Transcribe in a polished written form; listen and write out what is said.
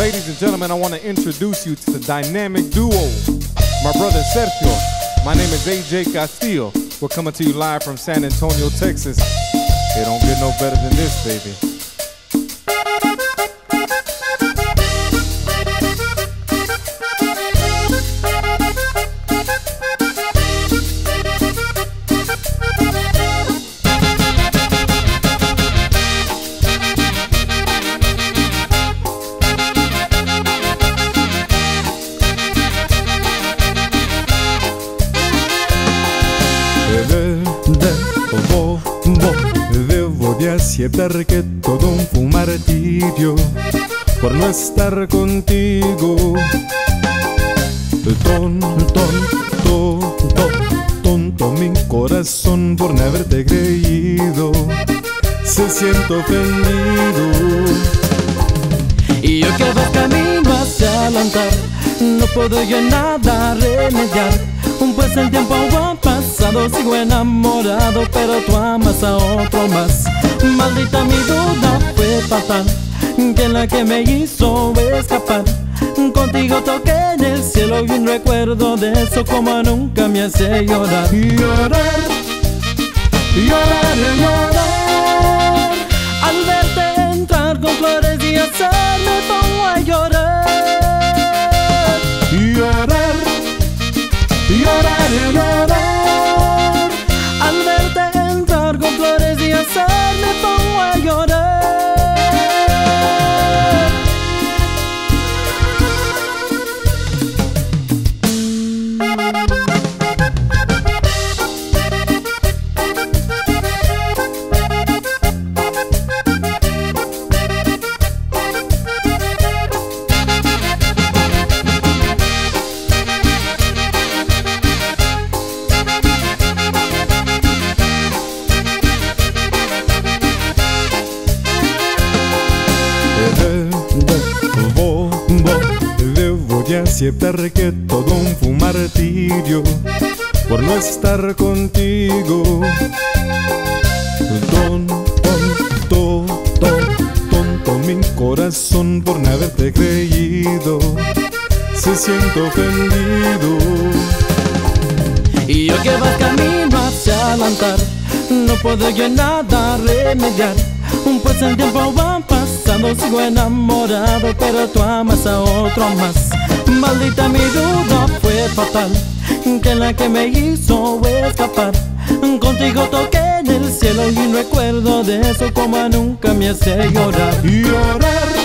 Ladies and gentlemen, I want to introduce you to the dynamic duo. My brother Sergio, my name is AJ Castillo. We're coming to you live from San Antonio, Texas. It don't get no better than this, baby. Debo de aceptar que todo fue un martirio por no estar contigo. Tonto mi corazón por no haberte creído, se siente ofendido. Y yo que voy camino hacia el altar, no puedo yo nada remediar. Pues el tiempo ha pasado, sigo enamorado, pero tú amas a otro más. Maldita mi duda fue fatal, que la que me hizo escapar. Contigo toqué en el cielo y un recuerdo de eso como nunca me hace llorar. Llorar, llorar, llorar. Al verte entrar con flores y azar me pongo a llorar. Llorar, llorar, llorar. Al verte entrar con flores y azar me pongo a llorar. Debo de aceptar que todo fue un martirio por no estar contigo. Tonto mi corazón por no haberte creído, se siente ofendido. Y yo que voy camino hacia el altar, no puedo yo nada remediar. Pues el tiempo va pasando, sigo enamorado, pero tú amas a otro más. Maldita mi duda fue fatal, que la que me hizo escapar. Contigo toqué en el cielo y un recuerdo de eso como nunca me hace llorar. Llorar,